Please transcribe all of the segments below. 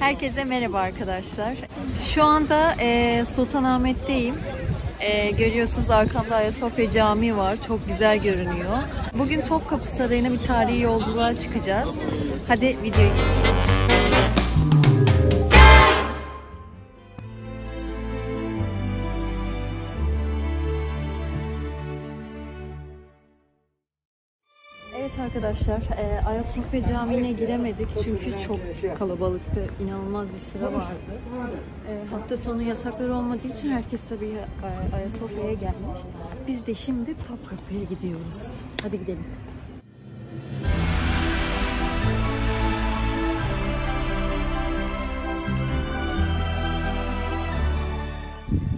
Herkese merhaba arkadaşlar. Şu anda Sultanahmet'teyim. Görüyorsunuz arkamda Ayasofya Camii var. Çok güzel görünüyor. Bugün Topkapı Sarayı'na bir tarihi yolculuğa çıkacağız. Hadi videoyu. Evet arkadaşlar, Ayasofya Camii'ne giremedik çünkü çok kalabalıktı, inanılmaz bir sıra vardı. Hafta sonu yasakları olmadığı için herkes tabii Ayasofya'ya gelmiş. Biz de şimdi Topkapı'ya gidiyoruz. Hadi gidelim.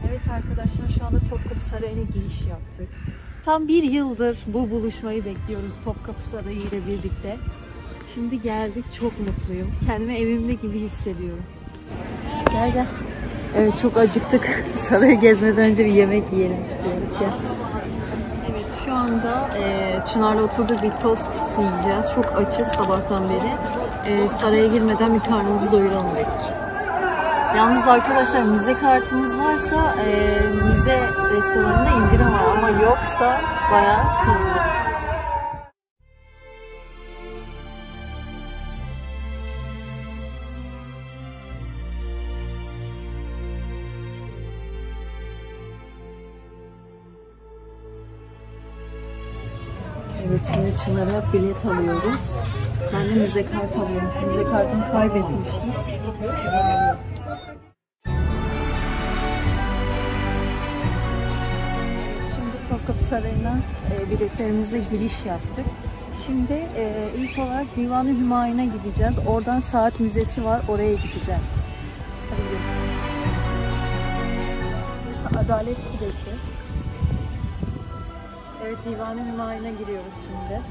Evet arkadaşlar, şu anda Topkapı Sarayı'na giriş yaptık. Tam bir yıldır bu buluşmayı bekliyoruz Topkapı Sarayı ile birlikte. Şimdi geldik, çok mutluyum. Kendimi evimde gibi hissediyorum. Gel gel. Evet, çok acıktık. Sarayı gezmeden önce bir yemek yiyelim istiyoruz. Gel. Evet, şu anda Çınar'la oturduğu bir tost yiyeceğiz. Çok açız sabahtan beri. Saraya girmeden bir karnımızı doyuralım dedik. Yalnız arkadaşlar, müze kartımız varsa müze restoranında indirim var ama yoksa bayağı tuzlu. Evet, şimdi Çınar'a bilet alıyoruz. Ben de müze kartı alıyorum. Müze kartımı kaybetmiştim. Topkapı Sarayı'na biletlerimize giriş yaptık. Şimdi ilk olarak Divan-ı Hümayun'a gideceğiz. Oradan Saat Müzesi var. Oraya gideceğiz. Hadi gidelim. Adalet Kulesi. Evet, Divan-ı Hümayun'a giriyoruz şimdi.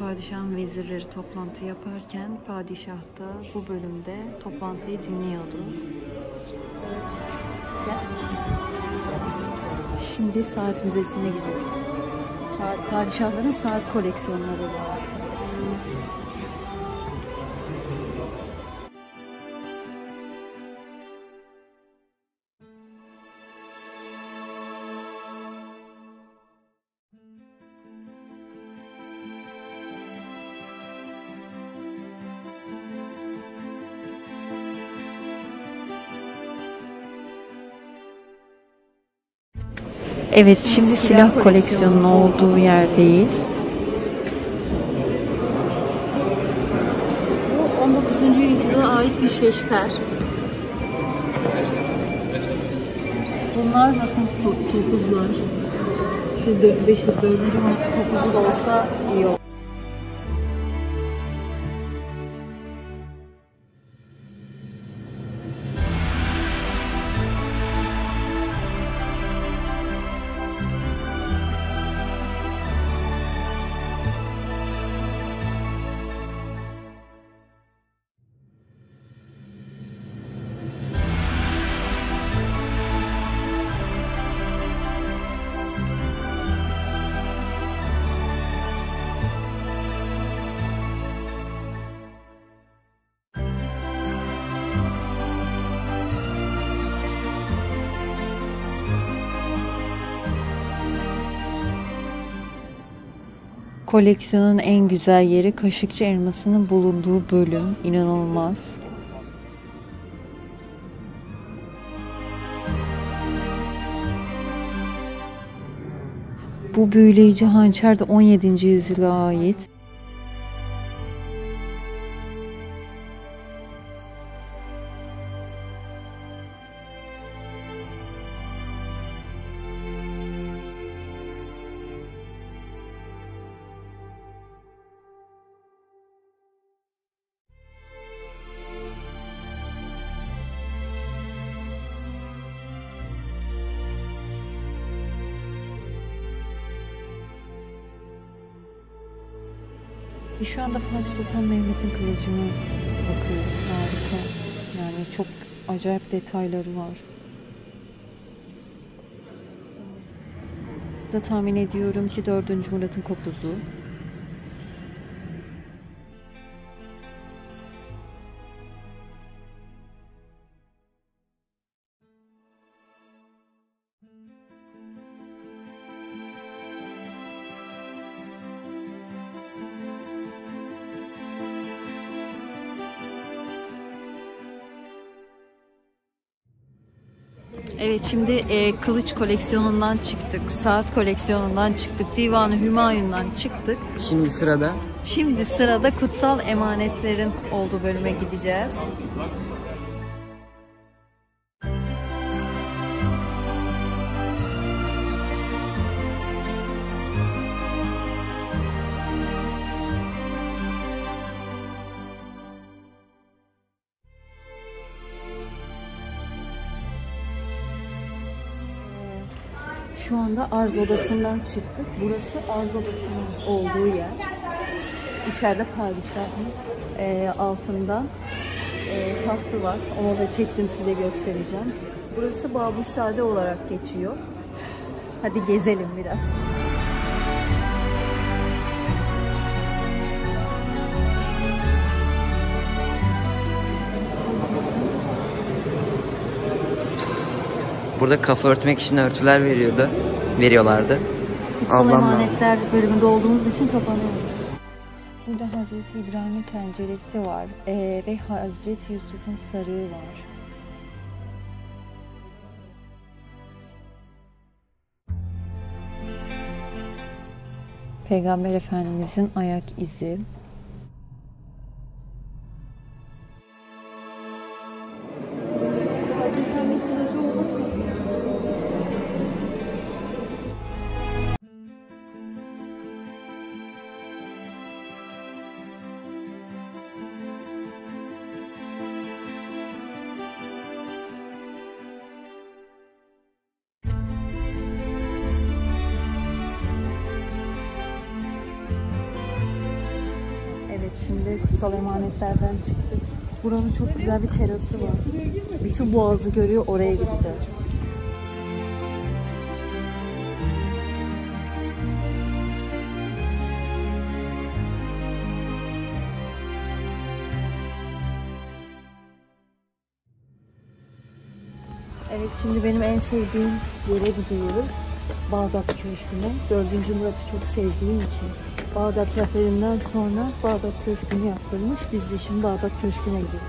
Padişah'ın vezirleri toplantı yaparken padişah da bu bölümde toplantıyı dinliyordu. Şimdi Saat Müzesi'ne gidiyoruz. Padişahların saat koleksiyonları var. Evet, şimdi silah koleksiyonunun olduğu yerdeyiz. Bu 19. yüzyıla ait bir şeşper. Bunlar bakın topuzlar. Şu 4. Murat topuzu da olsa iyi olur. Koleksiyonun en güzel yeri Kaşıkçı elmasının bulunduğu bölüm. İnanılmaz. Bu büyüleyici hançer de 17. yüzyıla ait. Şu anda Fatih Sultan Mehmet'in kılıcını bakıyorum. Harika. Yani çok acayip detayları var. Da tahmin ediyorum ki 4. Murat'ın kopuzu. Evet, şimdi kılıç koleksiyonundan çıktık, saat koleksiyonundan çıktık, Divan-ı Hümayun'dan çıktık. Şimdi sırada kutsal emanetlerin olduğu bölüme gideceğiz. Şu anda Arz Odası'ndan çıktık. Burası Arz Odası'nın olduğu yer. İçeride padişahın altında tahtı var. Onu da çektim, size göstereceğim. Burası Babussaade olarak geçiyor. Hadi gezelim biraz. Burada kafa örtmek için örtüler veriyorlardı. Kutsal emanetler bölümünde olduğumuz için kapanıyoruz. Burada Hz. İbrahim'in tenceresi var ve Hz. Yusuf'un sarığı var. Peygamber Efendimiz'in ayak izi. Şimdi kutsal emanetlerden çıktık. Buranın çok güzel bir terası var. Bütün boğazı görüyor, oraya gideceğiz. Evet, şimdi benim en sevdiğim yere gidiyoruz. Bağdat Köşkü'ne. 4. Murat'ı çok sevdiğim için Bağdat Zaferi'nden sonra Bağdat Köşkü'nü yaptırmış. Biz de şimdi Bağdat Köşkü'ne gidiyoruz.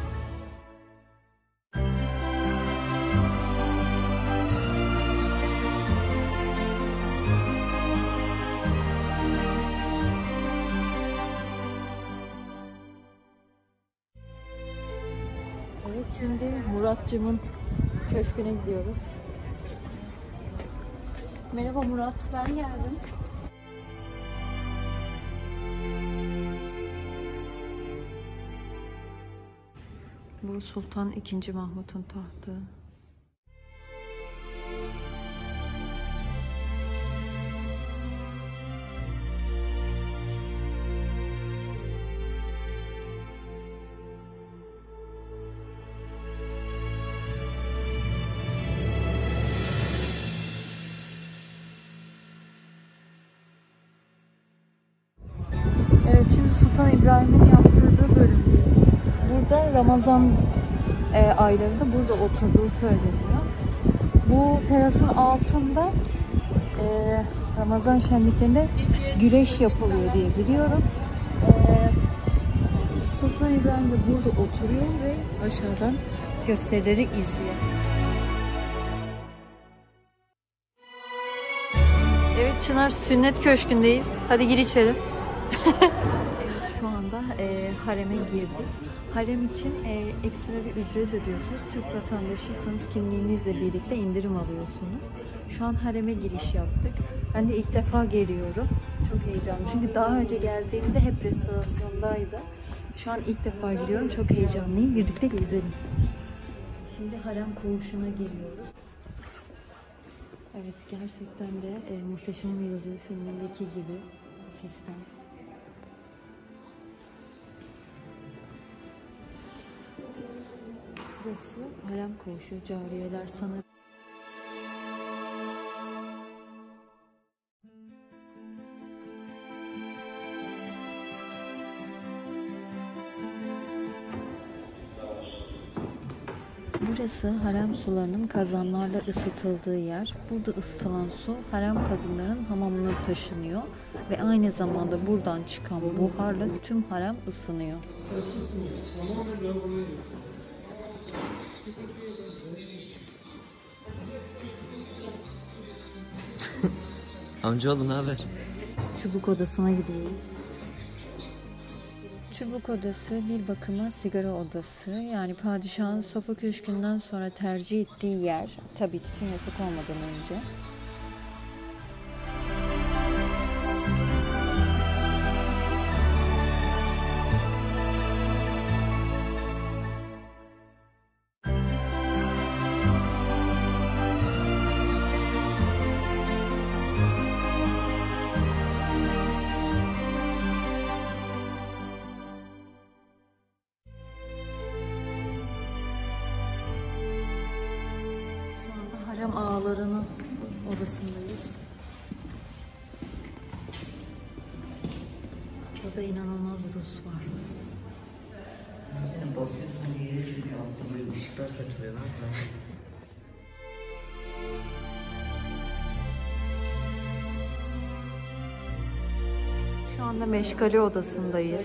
Evet, şimdi Murat'cığımın köşküne gidiyoruz. Merhaba Murat, ben geldim. Bu Sultan II. Mahmut'un tahtı. Şimdi Sultan İbrahim'in yaptırdığı bölümdeyiz. Burada Ramazan aylarında burada oturduğu söyleniyor. Bu terasın altında Ramazan şenliklerinde güreş yapılıyor diye biliyorum. Sultan İbrahim de burada oturuyor ve aşağıdan gösterileri izliyor. Evet Çınar, Sünnet Köşkü'ndeyiz. Hadi gir içeri. Şu anda hareme girdik. Harem için ekstra bir ücret ödüyorsunuz. Türk vatandaşıysanız kimliğinizle birlikte indirim alıyorsunuz. Şu an hareme giriş yaptık. Ben de ilk defa geliyorum. Çok heyecanlı. Çünkü daha önce geldiğimde hep restorasyondaydı. Şu an ilk defa geliyorum. Çok heyecanlıyım. Birlikte gezelim. Şimdi harem koğuşuna geliyoruz. Evet, gerçekten de Muhteşem Yüzyıl filmindeki gibi sistem. Burası harem koğuşu, cariyeler, sanat. Burası harem sularının kazanlarla ısıtıldığı yer. Burada ısıtılan su harem kadınların hamamına taşınıyor ve aynı zamanda buradan çıkan buharla tüm harem ısınıyor. Amcaoğlu, ne haber? Çubuk odasına gidiyoruz. Çubuk odası bir bakıma sigara odası. Yani padişahın sofa köşkünden sonra tercih ettiği yer. Tabii tütün yasak olmadan önce. Ağalarının odasındayız. Burada inanılmaz Rus var. Sen basıyorsun, yere çıkıyor, altında ışıklar saçılıyor. Ne yapıyorsun? Şu anda meşgale odasındayız.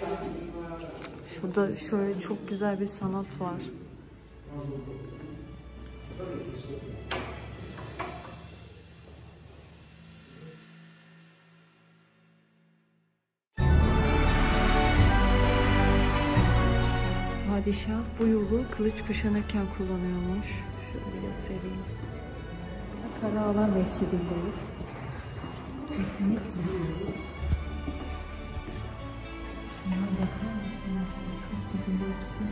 Şurada şöyle çok güzel bir sanat var. Padişah bu yolu kılıç kuşanırken kullanıyormuş. Şöyle göstereyim. Karaağalar Mescidindeyiz. Kesinlikle giriyoruz. Şuna bakar mısınız? Çok güzel olsun.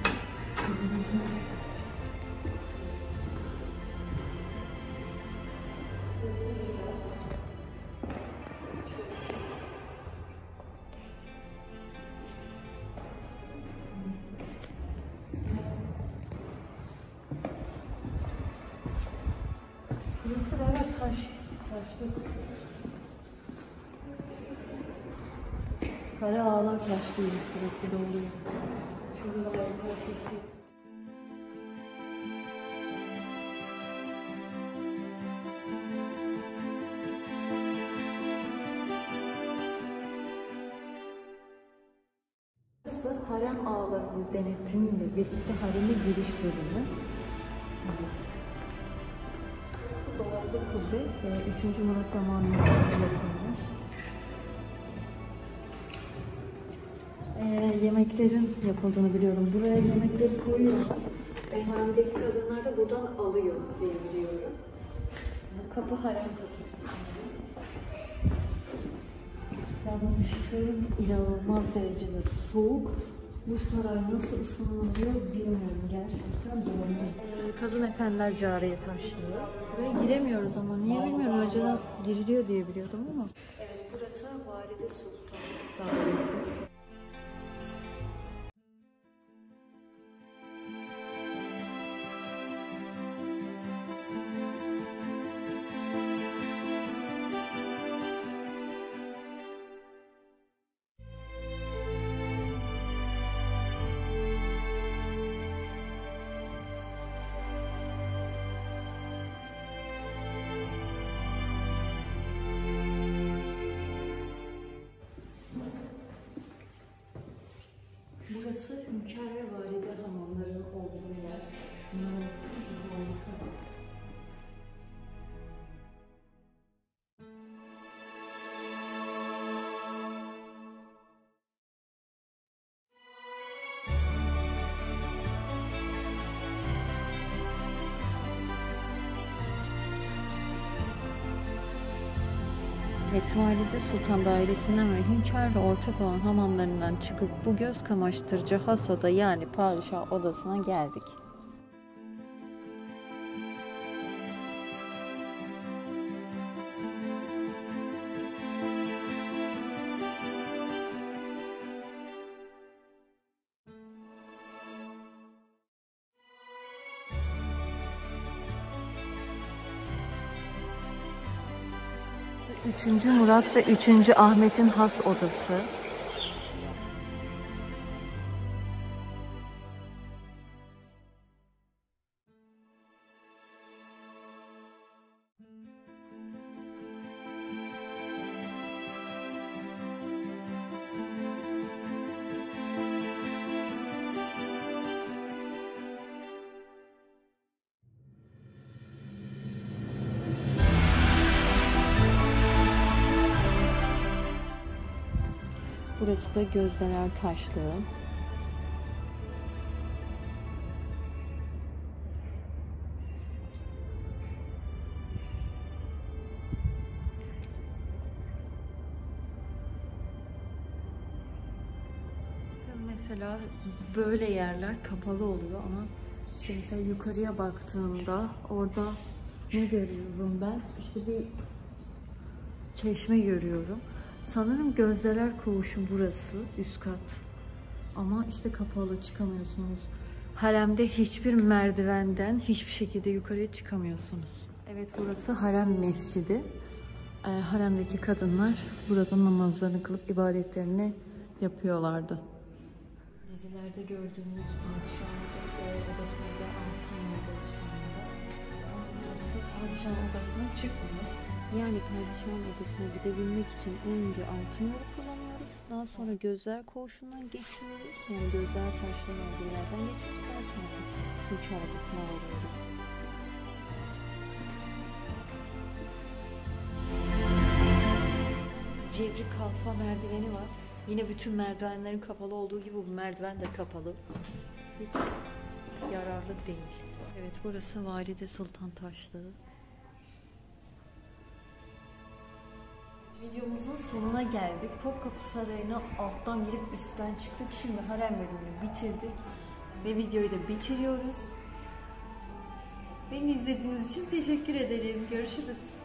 Kara ağlar taşlıymış burası, doğru. Şurada da burası harem ağlarının denetimiyle birlikte hareme giriş bölümü. Evet. Bu kubbe 3. Murat zamanında yapılmış. Yemeklerin yapıldığını biliyorum. Buraya yemekleri koyuyorlar. Haremdeki kadınlar da buradan alıyor diye biliyorum. Bu kapı harem kapısı. Yalnız bir şey söyleyeyim, inanılmaz derecede soğuk. Bu saray nasıl ısınılıyor bilmiyorum, gerçekten doğru. Kadın efendiler cariye taşlıyor. Buraya giremiyoruz ama niye bilmiyorum, önceden giriliyor diye biliyordum ama. Evet, burası Valide Sultan dairesi. Burası hünkâr ve valide hamamlarının olduğu yer. Şunlara baksanız bu harika. Evet, Valide Sultan dairesinden ve hünkârla ortak olan hamamlarından çıkıp bu göz kamaştırıcı has oda, yani padişah odasına geldik. 3. Murat ve 3. Ahmet'in has odası. Burası da gözdeler taşlı. Mesela böyle yerler kapalı oluyor ama işte mesela yukarıya baktığımda orada ne görüyorum ben? İşte bir çeşme görüyorum. Sanırım gözdeler koğuşu burası, üst kat. Ama işte kapalı, çıkamıyorsunuz. Haremde hiçbir merdivenden hiçbir şekilde yukarıya çıkamıyorsunuz. Evet, burası harem mescidi. Haremdeki kadınlar burada namazlarını kılıp ibadetlerini yapıyorlardı. Dizilerde gördüğünüz padişah odasında altın odası şu anda. Burası padişah odasına çıkmıyor. Yani padişahın odasına gidebilmek için önce altın yolu kullanıyoruz. Daha sonra gözler koğuşundan geçiyoruz. Sonra gözler taşlarının olduğu yerden geçiyoruz. Daha sonra hünkâr odasına varıyoruz. Cevri kalfa merdiveni var. Yine bütün merdivenlerin kapalı olduğu gibi bu merdiven de kapalı. Hiç yararlı değil. Evet, burası Valide Sultan taşlığı. Videomuzun sonuna geldik. Topkapı Sarayı'na alttan girip üstten çıktık. Şimdi harem bölümünü bitirdik. Ve videoyu da bitiriyoruz. Beni izlediğiniz için teşekkür ederim. Görüşürüz.